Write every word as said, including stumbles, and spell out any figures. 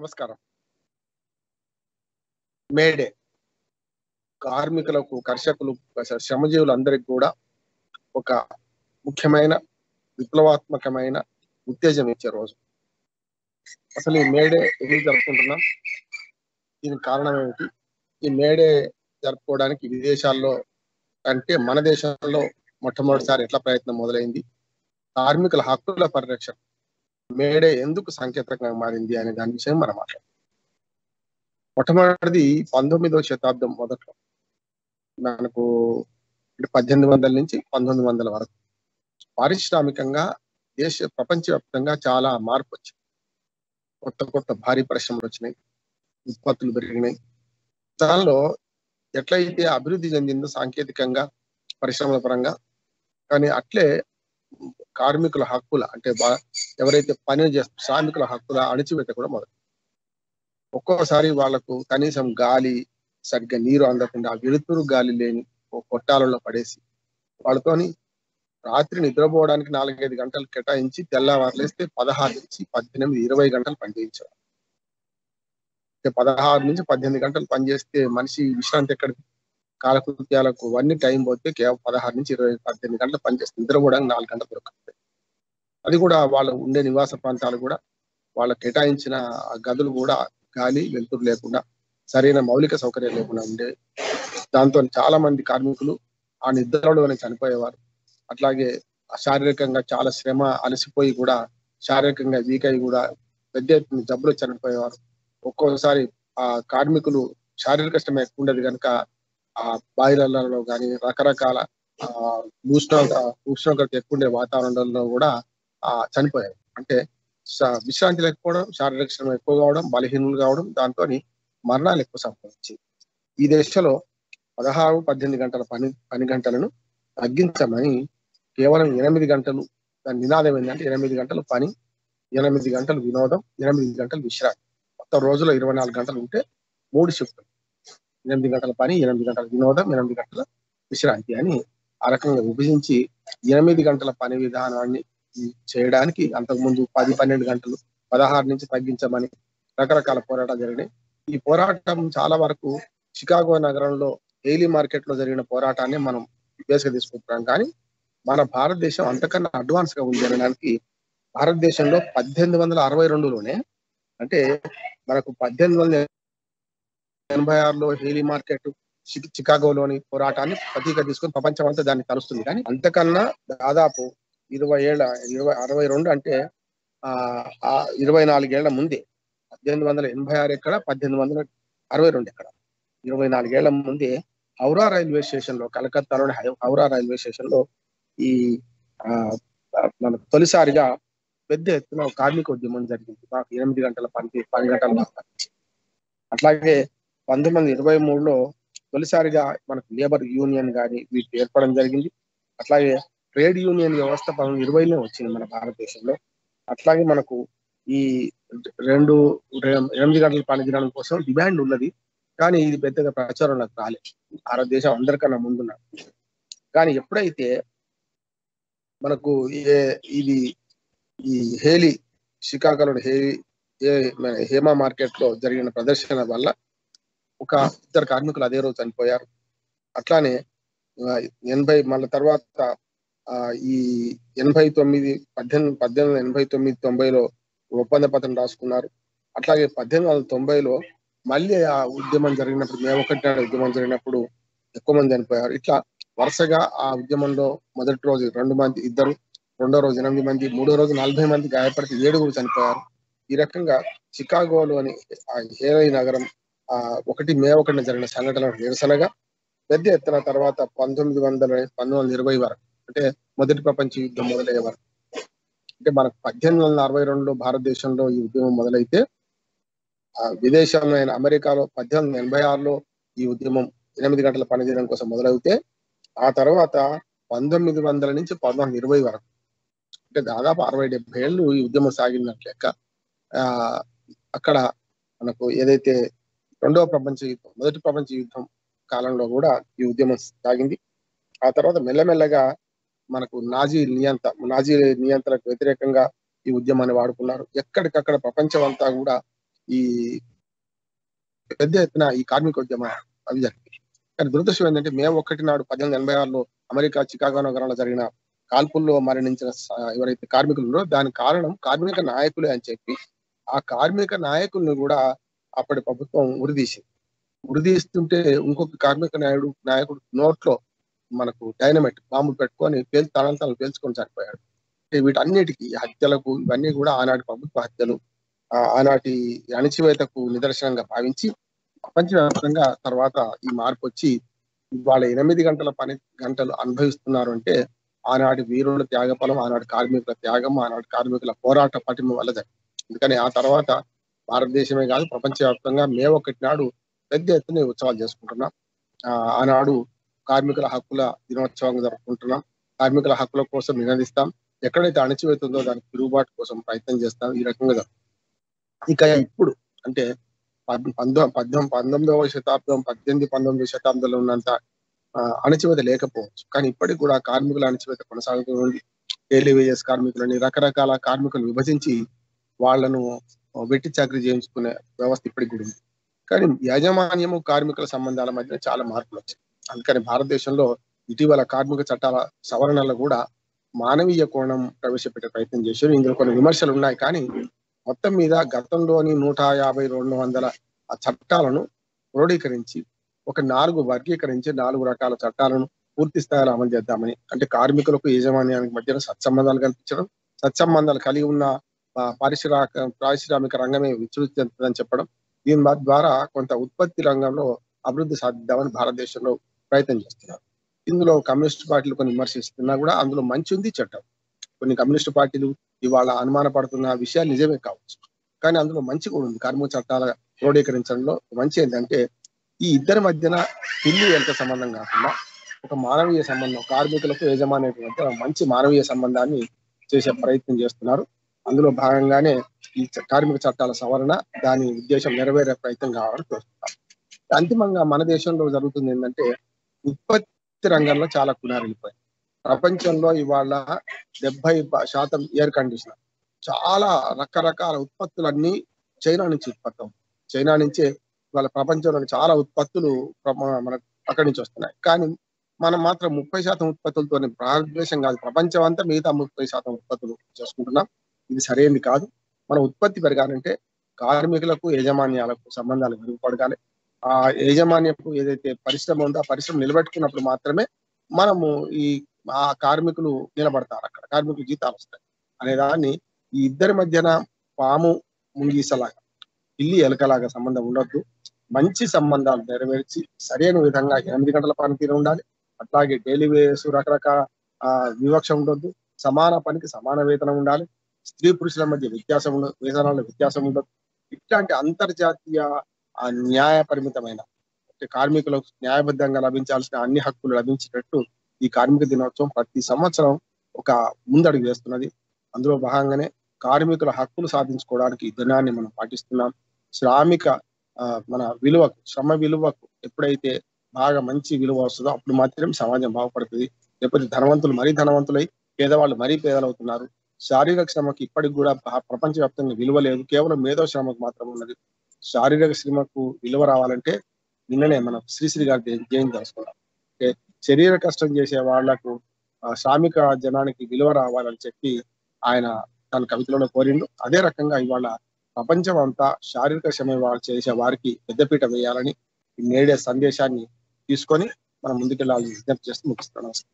నమస్కారం. మేడే కార్మికులకు కర్షకులు శ్రమజీవులందరికీ కూడా ఒక ముఖ్యమైన విప్లవాత్మకమైన ఉత్తేజం ఇచ్చే రోజు. అసలు ఈ మేడే ఎందుకు జరుపుకుంటున్నాం, దీనికి కారణం ఏమిటి, ఈ మేడే జరుపుకోవడానికి విదేశాల్లో అంటే మన దేశంలో మొట్టమొదటిసారి ఎట్లా ప్రయత్నం మొదలైంది, కార్మికుల హక్కుల పరిరక్షణ మేడే ఎందుకు సంకేతంగా మారింది అనే దాని విషయం మనం మాట్లాడుతాం. మొట్టమొదటిది పంతొమ్మిదవ శతాబ్దం మొదట్లో మనకు పద్దెనిమిది వందల నుంచి పంతొమ్మిది వందల వరకు పారిశ్రామికంగా దేశ ప్రపంచవ్యాప్తంగా చాలా మార్పు వచ్చింది. కొత్త కొత్త భారీ పరిశ్రమలు వచ్చినాయి, ఉత్పత్తులు పెరిగినాయి. దానిలో ఎట్లయితే అభివృద్ధి చెందిందో సాంకేతికంగా పరిశ్రమల పరంగా, కానీ అట్లే కార్మికుల హక్కుల అంటే బా ఎవరైతే పని చేస్తారు శ్రామికుల హక్కుల అణచివేత కూడా మొదలు. ఒక్కోసారి వాళ్లకు కనీసం గాలి సరిగ్గా నీరు అందకుండా వెలుతురు గాలి లేని కొట్టాలలో పడేసి వాళ్ళతోని రాత్రి నిద్రపోవడానికి నాలుగైదు గంటలు కేటాయించి తెల్లవారులేస్తే పదహారు నుంచి పద్దెనిమిది ఇరవై గంటలు పనిచేయించారు. పదహారు నుంచి పద్దెనిమిది గంటలు పనిచేస్తే మనిషి విశ్రాంతి ఎక్కడికి, కాలకృత్యాలకు అన్ని టైం పోతే కేవలం పదహారు నుంచి ఇరవై పద్దెనిమిది గంటలు పనిచేస్తుంది. నిద్రపోవడానికి నాలుగు గంటలు దొరుకుతుంది. అది కూడా వాళ్ళు ఉండే నివాస ప్రాంతాలు కూడా వాళ్ళ కేటాయించిన గదులు కూడా గాలి వెలుతురు లేకుండా సరైన మౌలిక సౌకర్యం లేకుండా ఉండే దాంతో చాలా మంది కార్మికులు ఆ నిద్రలోనే చనిపోయేవారు. అట్లాగే శారీరకంగా చాలా శ్రమ అలసిపోయి కూడా శారీరకంగా వీక్ అయి కూడా పెద్ద ఎత్తున జబ్బులు చనిపోయేవారు. ఒక్కోసారి ఆ కార్మికులు శారీరక శ్రమ ఎక్కువ ఉండదు కనుక ఆ బాయిలర్లలో కానీ రకరకాల ఆ ఉష్ణ ఉష్ణోగ్రత ఎక్కువ ఉండే వాతావరణంలో కూడా ఆ చనిపోయారు. అంటే విశ్రాంతి లేకపోవడం, శారీరక శ్రమ ఎక్కువ కావడం, బలహీనులు కావడం, దాంతో మరణాలు ఎక్కువ సంభవించింది. ఈ దేశంలో పదహారు పద్దెనిమిది గంటల పని పని గంటలను తగ్గించమని కేవలం ఎనిమిది గంటలు దాని నినాదం ఏంటంటే ఎనిమిది గంటలు పని, ఎనిమిది గంటలు వినోదం, ఎనిమిది గంటలు విశ్రాంతి. మొత్తం రోజులో ఇరవై నాలుగు గంటలు ఉంటే మూడు షిఫ్టులు, ఎనిమిది గంటల పని, ఎనిమిది గంటల వినోదం, ఎనిమిది గంటల విశ్రాంతి అని ఆ రకంగా విభజించి ఎనిమిది గంటల పని విధానాన్ని చేయడానికి అంతకుముందు పది పన్నెండు గంటలు పదహారు నుంచి తగ్గించమని రకరకాల పోరాటాలు జరిగినాయి. ఈ పోరాటం చాలా వరకు చికాగో నగరంలో డైలీ మార్కెట్ లో జరిగిన పోరాటాన్ని మనం బేసిగా తీసుకుంటున్నాం. కానీ మన భారతదేశం అంతకన్నా అడ్వాన్స్ గా ఉంది అనడానికి భారతదేశంలో పద్దెనిమిది వందల అరవై రెండులోనే అంటే మనకు పద్దెనిమిది వందల ఎనభై ఆరులో హెయిలీ మార్కెట్ చికాగోలోని పోరాటాన్ని ప్రతీగా తీసుకుని ప్రపంచం అంతా దాన్ని తలుస్తుంది. కానీ అంతకన్నా దాదాపు ఇరవై ఏళ్ళ ఇరవై అరవై రెండు అంటే ఆ ఇరవై నాలుగేళ్ల ముందే పద్దెనిమిది వందల ఎనభై ఆరు ఎక్కడ పద్దెనిమిది వందల అరవై రెండు ఎక్కడ ఇరవై నాలుగేళ్ల ముందే హౌరా రైల్వే స్టేషన్ లో కలకత్తాలోని హౌరా రైల్వే స్టేషన్ లో ఈ మన తొలిసారిగా పెద్ద ఎత్తున కార్మిక ఉద్యమం జరిగింది. మాకు ఎనిమిది గంటల పని పది గంటల మార్చి. అట్లాగే పంతొమ్మిది వందల ఇరవై మూడులో తొలిసారిగా మనకు లేబర్ యూనియన్ కానీ వీటి ఏర్పడడం జరిగింది. అట్లాగే ట్రేడ్ యూనియన్ వ్యవస్థ పంతొమ్మిది వందల ఇరవైలో వచ్చింది మన భారతదేశంలో. అట్లాగే మనకు ఈ రెండు ఎనిమిది గంటల పని దినం కోసం డిమాండ్ ఉన్నది, కానీ ఇది పెద్దగా ప్రచారంలోకి రాలేదు. భారతదేశం అందరికన్నా ముందున్నారు. కానీ ఎప్పుడైతే మనకు ఇది ఈ హేలీ షికాగోలో హేలీ హేమా మార్కెట్ లో జరిగిన ప్రదర్శన వల్ల ఒక ఇద్దరు కార్మికులు అదే రోజు చనిపోయారు. అట్లానే ఎనభై మళ్ళీ తర్వాత ఈ ఎనభై తొమ్మిది పద్దెనిమిది పద్దెనిమిది వందల ఎనభై తొమ్మిది తొంభైలో ఒప్పంద పత్రం రాసుకున్నారు. అట్లాగే పద్దెనిమిది వందల తొంభైలో మళ్ళీ ఆ ఉద్యమం జరిగినప్పుడు మేము ఒకటి ఉద్యమం జరిగినప్పుడు ఎక్కువ మంది చనిపోయారు. ఇట్లా వరుసగా ఆ ఉద్యమంలో మొదటి రోజు రెండు మంది ఇద్దరు, రెండో రోజు ఎనిమిది మంది, మూడో రోజు నలభై మంది గాయపడితే ఏడుగురు చనిపోయారు. ఈ రకంగా చికాగోలోని హేలీ నగరం ఆ ఒకటి మే ఒకటిన జరిగిన సంఘటన నిరసనగా పెద్ద ఎత్తున తర్వాత పంతొమ్మిది వందల పంతొమ్మిది వందల ఇరవై వరకు అంటే మొదటి ప్రపంచ యుద్ధం మొదలయ్యే వరకు అంటే మనకు పద్దెనిమిది వందల అరవై రెండులో భారతదేశంలో ఈ ఉద్యమం మొదలైతే ఆ విదేశమైన అమెరికాలో పద్దెనిమిది వందల ఎనభై ఆరులో ఈ ఉద్యమం ఎనిమిది గంటల పనిచేయడం కోసం మొదలైతే ఆ తర్వాత పంతొమ్మిది వందల నుంచి పంతొమ్మిది వందల ఇరవై వరకు అంటే దాదాపు అరవై డెబ్బై ఏళ్ళు ఈ ఉద్యమం సాగిందన్న లెక్క. ఆ అక్కడ మనకు ఏదైతే రెండవ ప్రపంచ యుద్ధం మొదటి ప్రపంచ యుద్ధం కాలంలో కూడా ఈ ఉద్యమం సాగింది. ఆ తర్వాత మెల్లమెల్లగా మనకు నాజీ నియంత నాజీ నియంత్రణకు వ్యతిరేకంగా ఈ ఉద్యమాన్ని వాడుకున్నారు. ఎక్కడికక్కడ ప్రపంచం అంతా కూడా ಈ పెద్ద ఎత్తున ఈ కార్మిక ఉద్యమ అవి జరిగింది. కానీ దురదృష్టం ఏంటంటే మే ఒకటి నాడు పద్దెనిమిది ఎనభై ఆరులో అమెరికా చికాగో నగరంలో జరిగిన కాల్పుల్లో మరణించిన ఎవరైతే కార్మికులు ఉన్నారో దానికి కారణం కార్మిక నాయకులే అని చెప్పి ఆ కార్మిక నాయకులను కూడా అప్పటి ప్రభుత్వం ఉరిదీసింది. ఉరిదీస్తుంటే ఇంకొక కార్మిక నాయుడు నాయకుడు నోట్లో మనకు డైనమైట్ బాంబు పెట్టుకొని పేల్ తనలు తనలు పేల్చుకొని చనిపోయాడు. వీటన్నిటికీ హత్యలకు ఇవన్నీ కూడా ఆనాటి ప్రభుత్వ హత్యలు ఆనాటి అణచివేతకు నిదర్శనంగా భావించి ప్రపంచవ్యాప్తంగా తర్వాత ఈ మార్పు వచ్చి ఇవాళ ఎనిమిది గంటల పని గంటలు అనుభవిస్తున్నారు అంటే ఆనాటి వీరుల త్యాగఫలం, ఆనాటి కార్మికుల త్యాగం, ఆనాటి కార్మికుల పోరాట పటిమ వల్ల జరిగింది. అందుకని ఆ తర్వాత భారతదేశమే కాదు ప్రపంచవ్యాప్తంగా మే ఒకటి నాడు పెద్ద ఎత్తున ఉత్సవాలు చేసుకుంటున్నాం. ఆ ఆనాడు కార్మికుల హక్కుల దినోత్సవంగా జరుపుకుంటున్నాం. కార్మికుల హక్కుల కోసం నినదిస్తాం. ఎక్కడైతే అణచివేతుందో దానికి తిరుగుబాటు కోసం ప్రయత్నం చేస్తాం. ఈ రకంగా జరుగుతుంది. ఇక ఇప్పుడు అంటే పంతొమ్మిది పద్దెనిమిది పంతొమ్మిదవ శతాబ్దం పద్దెనిమిది పంతొమ్మిదవ శతాబ్దంలో ఉన్నంత అణచివేత లేకపోవచ్చు, కానీ ఇప్పటికి కూడా కార్మికుల అణచివేత కొనసాగుతుంది. టెలివేజెస్ కార్మికులని రకరకాల కార్మికులు విభజించి వాళ్లను వెట్టి చాకరీ చేయించుకునే వ్యవస్థ ఇప్పటికి కూడా ఉంది. కానీ యాజమాన్యము కార్మికుల సంబంధాల మధ్య చాలా మార్పులు వచ్చాయి. అందుకని భారతదేశంలో ఇటీవల కార్మిక చట్టాల సవరణలో కూడా మానవీయ కోణం ప్రవేశపెట్టే ప్రయత్నం చేశారు. ఇందులో కొన్ని విమర్శలు ఉన్నాయి, కానీ మొత్తం మీద గతంలోని నూట యాభై రెండు వందల ఆ చట్టాలను క్రోడీకరించి ఒక నాలుగు వర్గీకరించి నాలుగు రకాల చట్టాలను పూర్తి స్థాయిలో అమలు చేద్దామని, అంటే కార్మికులకు యాజమాన్యానికి మధ్యన సత్సంబంధాలు కల్పించడం, సత్సంబంధాలు కలిగి ఉన్న పారిశ్రామిక పారిశ్రామిక రంగమే విస్తృతి చెందుతుందని చెప్పడం, దీని ద్వారా కొంత ఉత్పత్తి రంగంలో అభివృద్ధి సాధిద్దామని భారతదేశంలో ప్రయత్నం చేస్తున్నారు. ఇందులో కమ్యూనిస్ట్ పార్టీలు కొన్ని విమర్శిస్తున్నా కూడా అందులో మంచి ఉంది చట్టం. కొన్ని కమ్యూనిస్ట్ పార్టీలు ఇవాళ అనుమాన పడుతున్న విషయాలు నిజమే కావచ్చు, కానీ అందులో మంచి కూడా ఉంది. కార్మిక చట్టాల క్రోడీకరించడంలో మంచి ఏంటంటే ఈ ఇద్దరి మధ్యన పిల్లి ఎంత సంబంధం కాకుండా ఒక మానవీయ సంబంధం, కార్మికులకు యజమానికి మధ్య మంచి మానవీయ సంబంధాన్ని చేసే ప్రయత్నం చేస్తున్నారు. అందులో భాగంగానే ఈ కార్మిక చట్టాల సవరణ దాని ఉద్దేశం నెరవేరే ప్రయత్నం కావాలని కోరుతున్నారు. అంతిమంగా మన దేశంలో జరుగుతుంది ఏంటంటే ఉత్పత్తి రంగంలో చాలా కునారెళ్ళిపోయింది. ప్రపంచంలో ఇవాళ డెబ్బై శాతం ఎయిర్ కండిషనర్, చాలా రకరకాల ఉత్పత్తులన్నీ చైనా నుంచి ఉత్పత్తి అవుతుంది. చైనా నుంచే ఇవాళ ప్రపంచంలోని చాలా ఉత్పత్తులు మనకు అక్కడి నుంచి వస్తున్నాయి. కానీ మనం మాత్రం ముప్పై శాతం ఉత్పత్తులతోనే భారతదేశం కాదు ప్రపంచం అంతా మిగతా ముప్పై శాతం ఉత్పత్తులు చేసుకుంటున్నాం. ఇది సరైనది కాదు. మన ఉత్పత్తి పెరగాలంటే కార్మికులకు యాజమాన్యాలకు సంబంధాలు మెరుగుపడగాలి. ఆ యాజమాన్యపు ఏదైతే పరిశ్రమ ఉందో ఆ పరిశ్రమ నిలబెట్టుకున్నప్పుడు మాత్రమే మనము ఈ ఆ కార్మికులు నిలబడతారు, అక్కడ కార్మికుల జీతాలు వస్తాయి అనేదాన్ని ఈ ఇద్దరి మధ్యన పాము ముంగీసలాగా పిల్లి ఎలకలాగా సంబంధం ఉండొద్దు. మంచి సంబంధాలు నెరవేర్చి సరైన విధంగా ఎనిమిది గంటల పనితీరు ఉండాలి. అట్లాగే డైలీ వేస్ రకరకాల ఆ వివక్ష ఉండొద్దు. సమాన పనికి సమాన వేతనం ఉండాలి. స్త్రీ పురుషుల మధ్య వ్యత్యాసం ఉండదు, వేతనాల్లో వ్యత్యాసం ఉండదు. ఇట్లాంటి అంతర్జాతీయ న్యాయ పరిమితమైన అంటే కార్మికులకు న్యాయబద్ధంగా లభించాల్సిన అన్ని హక్కులు లభించేటట్టు ఈ కార్మిక దినోత్సవం ప్రతి సంవత్సరం ఒక ముందడుగు వేస్తున్నది. అందులో భాగంగానే కార్మికుల హక్కులు సాధించుకోవడానికి ఈ దినాన్ని మనం పాటిస్తున్నాం. శ్రామిక మన విలువకు, శ్రమ విలువకు ఎప్పుడైతే బాగా మంచి విలువ వస్తుందో అప్పుడు మాత్రం సమాజం బాగుపడుతుంది. లేకపోతే ధనవంతులు మరీ ధనవంతులై పేదవాళ్ళు మరీ పేదలవుతున్నారు. శారీరక శ్రమకి ఇప్పటికి కూడా ప్రపంచవ్యాప్తంగా విలువ లేదు, కేవలం మేధో శ్రమకు మాత్రం ఉన్నది. శారీరక శ్రమకు విలువ రావాలంటే నిన్ననే మనం శ్రీశ్రీ గారి జయంతి తెలుసుకున్నాం. అంటే శరీర కష్టం చేసే వాళ్లకు శ్రామిక జనానికి విలువ రావాలని చెప్పి ఆయన తన కవితలను కోరిండు. అదే రకంగా ఇవాళ ప్రపంచం అంతా శారీరక శ్రమ చేసే వారికి పెద్దపీట వేయాలని నేడే సందేశాన్ని తీసుకొని మనం ముందుకెళ్లాలని విజ్ఞప్తి చేస్తూ ముగిస్తున్నాం.